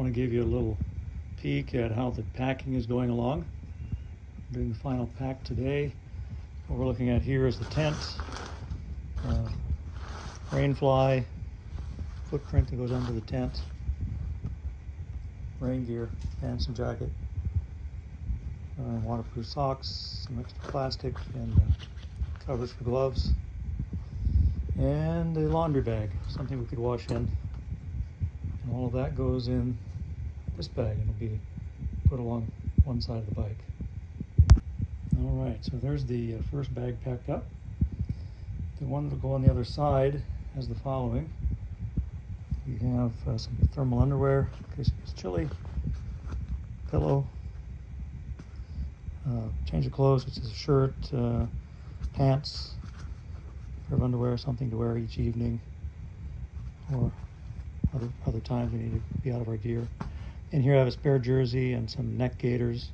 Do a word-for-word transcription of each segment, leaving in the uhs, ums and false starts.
want to give you a little peek at how the packing is going along. I'm doing the final pack today. What we're looking at here is the tent, uh, rain fly, footprint that goes under the tent, rain gear, pants and jacket, uh, waterproof socks, some extra plastic, and uh, covers for gloves, and a laundry bag, something we could wash in. And all of that goes in this bag and it'll be put along one side of the bike. All right, so there's the first bag packed up. The one that'll go on the other side has the following. You have uh, some thermal underwear in case it gets chilly, pillow, uh, change of clothes, which is a shirt, uh, pants, pair of underwear, something to wear each evening or other, other times we need to be out of our gear. In here I have a spare jersey and some neck gaiters.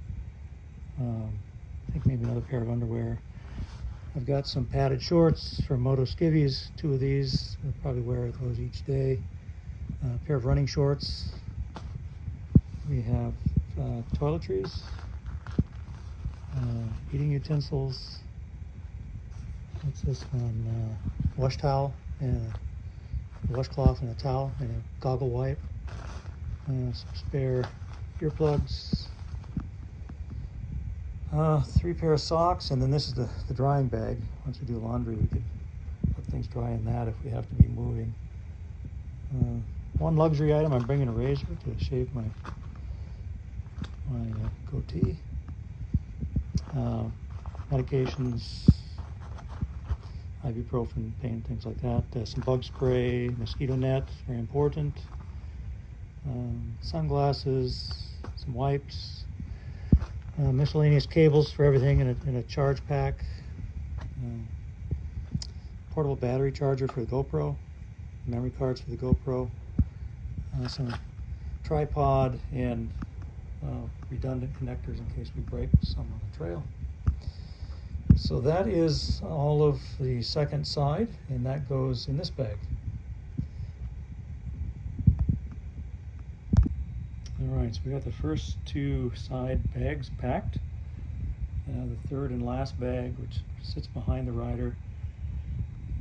Um, I think maybe another pair of underwear. I've got some padded shorts from Moto Skivvies, two of these. I'll probably wear those each day. Uh, a pair of running shorts. We have uh, toiletries, uh, eating utensils. What's this one? Uh, wash towel, and a washcloth and a towel, and a goggle wipe. Uh, some spare earplugs. Uh, three pair of socks, and then this is the, the drying bag. Once we do laundry, we could let things dry in that if we have to be moving. Uh, one luxury item, I'm bringing a razor to shave my, my uh, goatee. Uh, medications, ibuprofen, pain, things like that. Uh, some bug spray, mosquito net, very important. Um, sunglasses, some wipes. Uh, miscellaneous cables for everything in a, in a charge pack, uh, portable battery charger for the GoPro, memory cards for the GoPro, uh, some tripod and uh, redundant connectors in case we break some on the trail. So that is all of the second side, and that goes in this bag. Alright, so we got the first two side bags packed. Uh, the third and last bag, which sits behind the rider,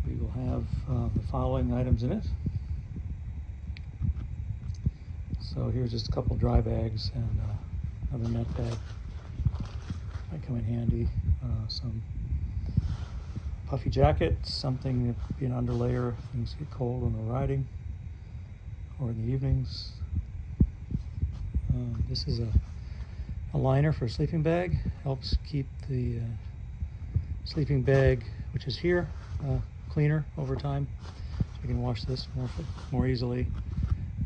we will have uh, the following items in it. So here's just a couple dry bags and uh, another net bag. Might come in handy. Uh, some puffy jacket, something to be an underlayer if things get cold when we're riding or in the evenings. Uh, this is a, a liner for a sleeping bag, helps keep the uh, sleeping bag, which is here, uh, cleaner over time. So you can wash this more, more easily.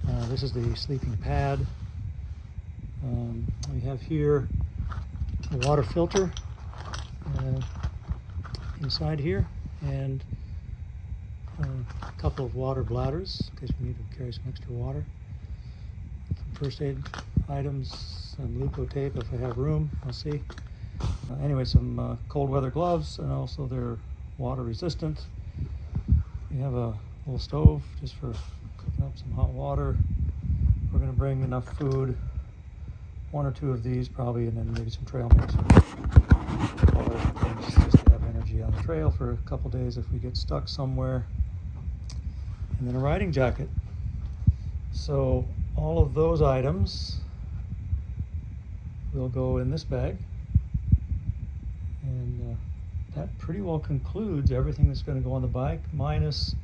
Uh, this is the sleeping pad. Um, we have here a water filter uh, inside here, and uh, a couple of water bladders in case we need to carry some extra water. First aid items, some Luco tape if I have room, I'll see. Uh, anyway, some uh, cold weather gloves, and also they're water resistant. We have a little stove just for cooking up some hot water. We're going to bring enough food, one or two of these probably, and then maybe some trail mix. Things just to have energy on the trail for a couple days if we get stuck somewhere. And then a riding jacket. So all of those items will go in this bag, and uh, that pretty well concludes everything that's going to go on the bike, minus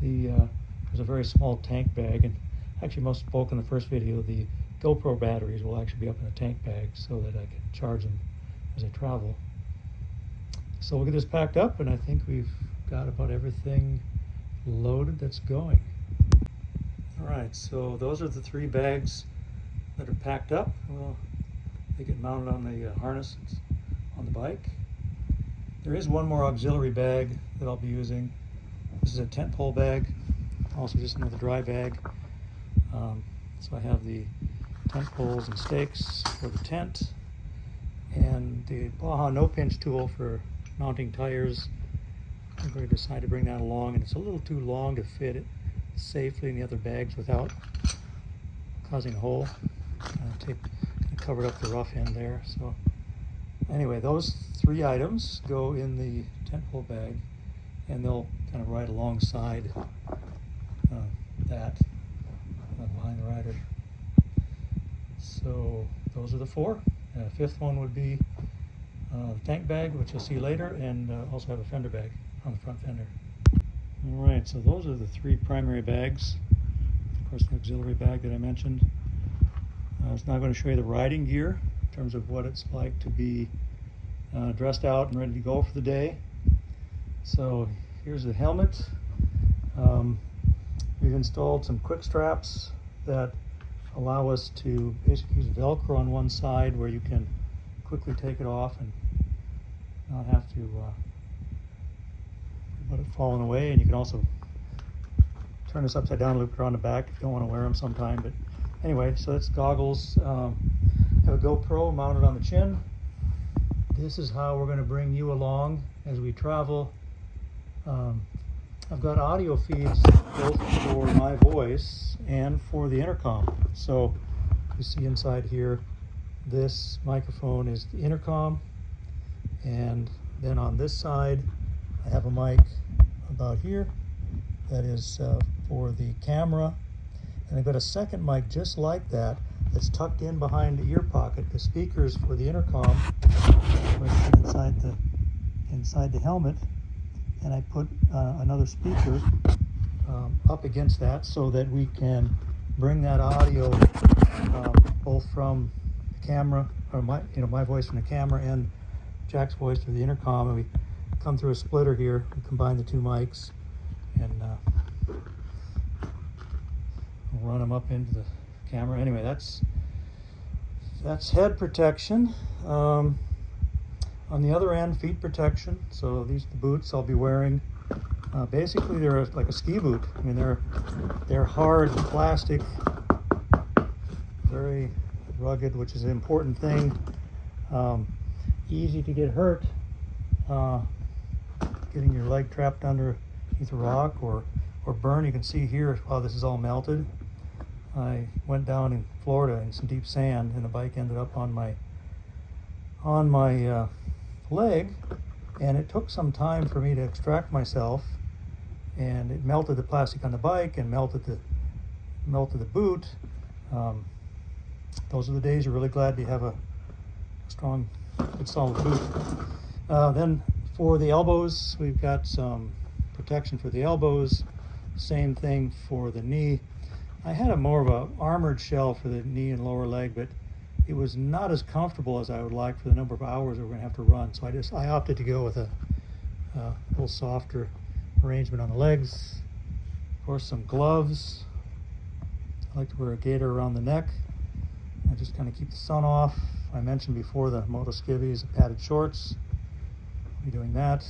the uh, there's a very small tank bag, and actually most spoke in the first video, the GoPro batteries will actually be up in the tank bag so that I can charge them as I travel. So we'll get this packed up, and I think we've got about everything loaded that's going. Alright, so those are the three bags that are packed up. Well, they get mounted on the uh, harness on the bike. There is one more auxiliary bag that I'll be using. This is a tent pole bag, also just another dry bag. Um, so I have the tent poles and stakes for the tent, and the Baja no pinch tool for mounting tires. I'm going to decide to bring that along, and it's a little too long to fit it safely in the other bags without causing a hole. Uh, take, covered up the rough end there. So anyway, those three items go in the tent pole bag, and they'll kind of ride alongside uh, that uh, behind the rider. So those are the four. Uh, fifth one would be uh, the tank bag, which you'll see later, and uh, also have a fender bag on the front fender. All right, so those are the three primary bags. Of course, the auxiliary bag that I mentioned. Uh, I was now going to show you the riding gear in terms of what it's like to be uh, dressed out and ready to go for the day. So here's the helmet. Um, we've installed some quick straps that allow us to basically use Velcro on one side where you can quickly take it off and not have to uh, let it fall away. And you can also turn this upside down, loop it around the back if you don't want to wear them sometime. But anyway, so that's goggles. Um, have a GoPro mounted on the chin. This is how we're going to bring you along as we travel. Um, I've got audio feeds both for my voice and for the intercom. So you see inside here, this microphone is the intercom. And then on this side, I have a mic about here that is uh, for the camera. And I've got a second mic just like that that's tucked in behind the ear pocket. The speakers for the intercom right inside the, inside the helmet. And I put uh, another speaker um, up against that so that we can bring that audio um, both from the camera, or my, you know, my voice from the camera and Jack's voice through the intercom. And we come through a splitter here, we combine the two mics, and uh, we'll run them up into the camera. Anyway, that's that's head protection. Um, On the other end, feet protection. So these are the boots I'll be wearing. Uh, basically, they're like a ski boot. I mean, they're they're hard plastic, very rugged, which is an important thing. Um, easy to get hurt, uh, getting your leg trapped under either rock or or burn. You can see here how this is all melted. I went down in Florida in some deep sand, and the bike ended up on my on my. Uh, leg, and it took some time for me to extract myself, and it melted the plastic on the bike and melted the melted the boot. Um, those are the days you're really glad you have a strong, good, solid boot. Uh, then for the elbows, we've got some protection for the elbows. Same thing for the knee. I had a more of a armored shell for the knee and lower leg, but it was not as comfortable as I would like for the number of hours that we're going to have to run. So I just, I opted to go with a uh, little softer arrangement on the legs. Of course, some gloves. I like to wear a gaiter around the neck. I just kind of keep the sun off. I mentioned before the moto skivvies, padded shorts. I'll be doing that.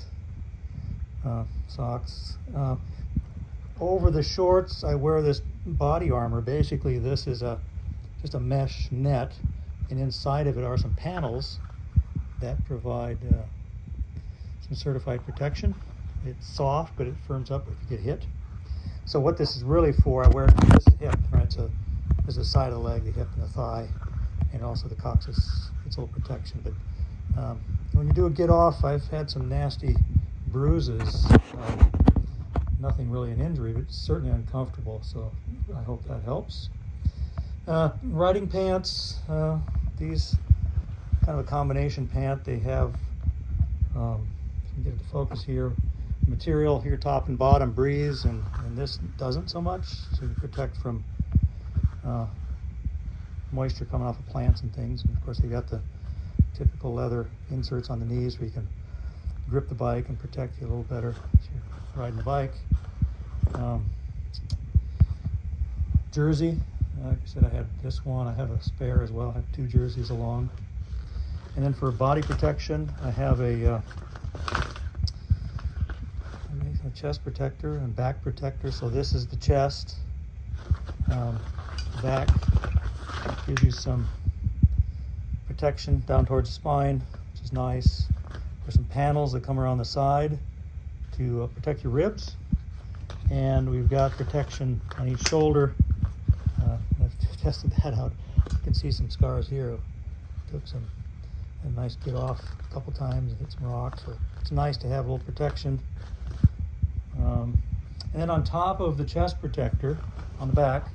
Uh, socks. Uh, over the shorts, I wear this body armor. Basically, this is a just a mesh net. And inside of it are some panels that provide uh, some certified protection. It's soft, but it firms up if you get hit. So what this is really for, I wear it to the hip, right? So there's the side of the leg, the hip, and the thigh, and also the coccyx. It's a little protection. But um, when you do a get off, I've had some nasty bruises. Uh, nothing really an injury, but certainly uncomfortable. So I hope that helps. Uh, riding pants. Uh, these kind of a combination pant. They have, um, if you can get it to focus here, material here top and bottom breathes, and, and this doesn't so much, so you protect from uh, moisture coming off of plants and things. And of course, they've got the typical leather inserts on the knees where you can grip the bike and protect you a little better as you're riding the bike. Um, jersey. Like I said, I had this one. I have a spare as well. I have two jerseys along. And then for body protection, I have a, uh, a chest protector and back protector. So this is the chest. Um, back gives you some protection down towards the spine, which is nice. There's some panels that come around the side to uh, protect your ribs. And we've got protection on each shoulder. tested that out. You can see some scars here. Took some a nice bit off a couple times, hit some rocks. So it's nice to have a little protection. Um, and then on top of the chest protector, on the back,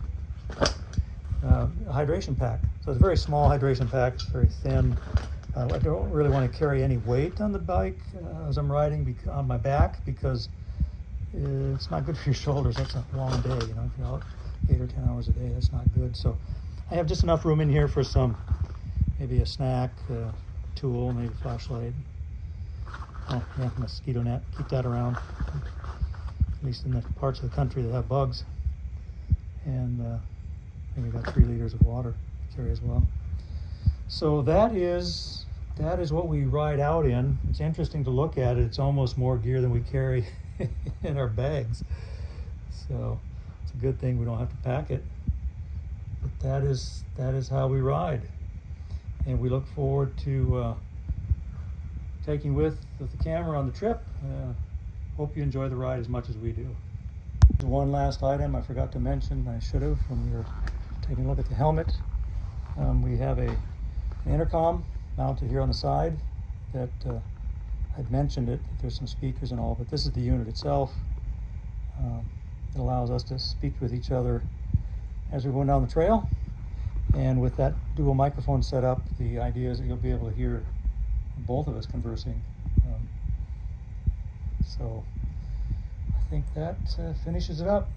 uh, a hydration pack. So it's a very small hydration pack. It's very thin. Uh, I don't really want to carry any weight on the bike uh, as I'm riding on my back, because it's not good for your shoulders. That's a long day, you know, if you're out eight or ten hours a day, that's not good. So I have just enough room in here for some, maybe a snack, uh, tool, maybe a flashlight. Oh, yeah, mosquito net, keep that around, at least in the parts of the country that have bugs. And uh, I think I got three liters of water to carry as well. So that is, that is what we ride out in. It's interesting to look at it. It's almost more gear than we carry in our bags. So it's a good thing we don't have to pack it. But that is, that is how we ride. And we look forward to uh, taking with, with the camera on the trip. Uh, hope you enjoy the ride as much as we do. One last item I forgot to mention, I should have, when we were taking a look at the helmet. Um, we have a, an intercom mounted here on the side that uh, I'd mentioned it. There's some speakers and all, but this is the unit itself. Um, it allows us to speak with each other as we're going down the trail. And with that dual microphone set up, the idea is that you'll be able to hear both of us conversing. Um, so I think that uh, finishes it up.